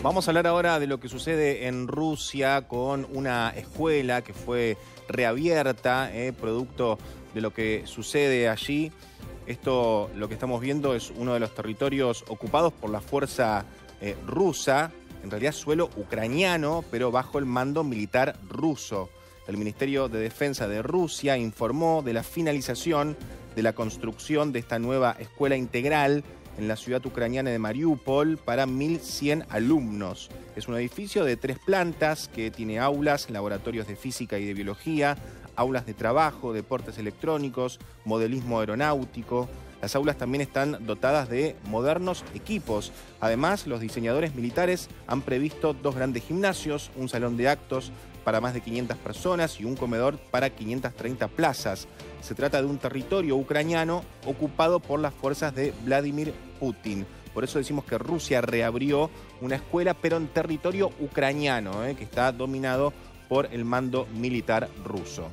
Vamos a hablar ahora de lo que sucede en Rusia con una escuela que fue reabierta, producto de lo que sucede allí. Esto, lo que estamos viendo, es uno de los territorios ocupados por la fuerza rusa, en realidad suelo ucraniano, pero bajo el mando militar ruso. El Ministerio de Defensa de Rusia informó de la finalización de la construcción de esta nueva escuela integral en la ciudad ucraniana de Mariúpol para 1.100 alumnos. Es un edificio de 3 plantas que tiene aulas, laboratorios de física y de biología, aulas de trabajo, deportes electrónicos, modelismo aeronáutico. Las aulas también están dotadas de modernos equipos. Además, los diseñadores militares han previsto 2 grandes gimnasios, un salón de actos para más de 500 personas y un comedor para 530 plazas. Se trata de un territorio ucraniano ocupado por las fuerzas de Vladimir Putin. Por eso decimos que Rusia reabrió una escuela, pero en territorio ucraniano, que está dominado por el mando militar ruso.